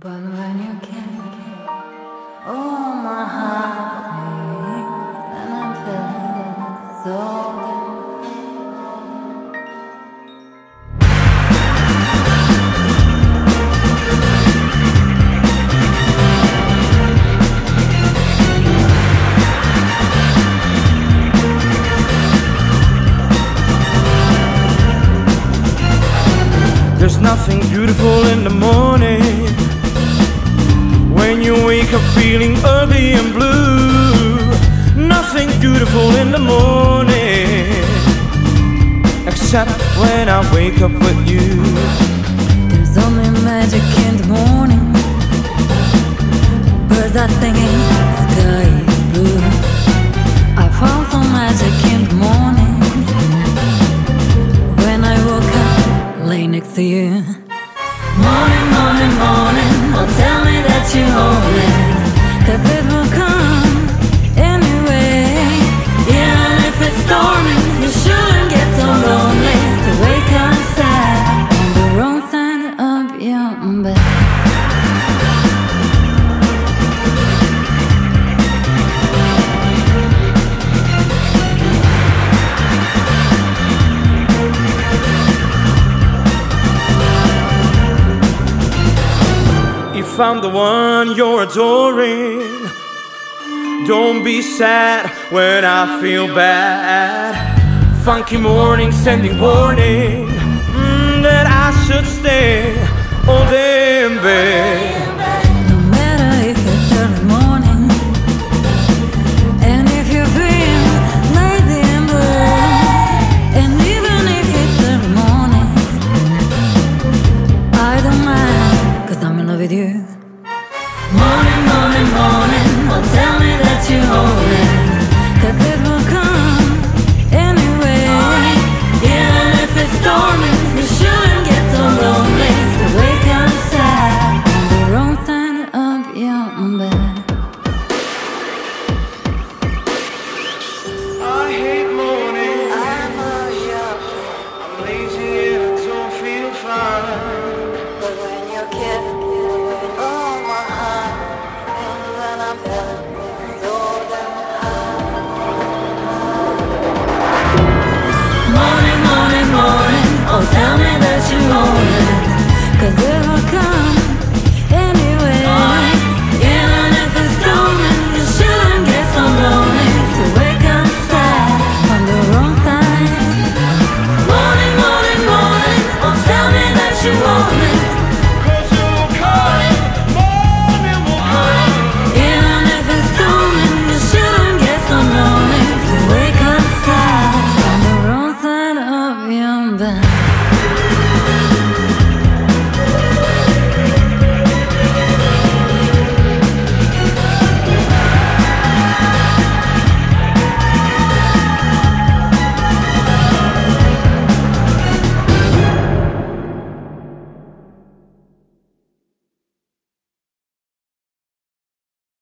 But when you came, oh my heart, and I'm feeling so. There's nothing beautiful in the morning when you wake up feeling early and blue. Nothing beautiful in the morning except when I wake up with you. There's only magic in the morning. Birds are singing, the sky is blue. I found some magic in the morning when I woke up laying next to you. Morning, morning, morning, oh tell me that you own it, 'cause it will come anyway. Even if it's storming, you shouldn't get so lonely to wake up sad on the wrong side of your bed. If I'm the one you're adoring, don't be sad when I feel bad. Funky morning sending warning that I should stay all day in bed. No matter if it's early morning, and if you're feeling lazy and blue, and even if it's early morning, I don't mind, 'cause I'm in love with you. Morning, morning, morning, oh tell me that you own it, 'cause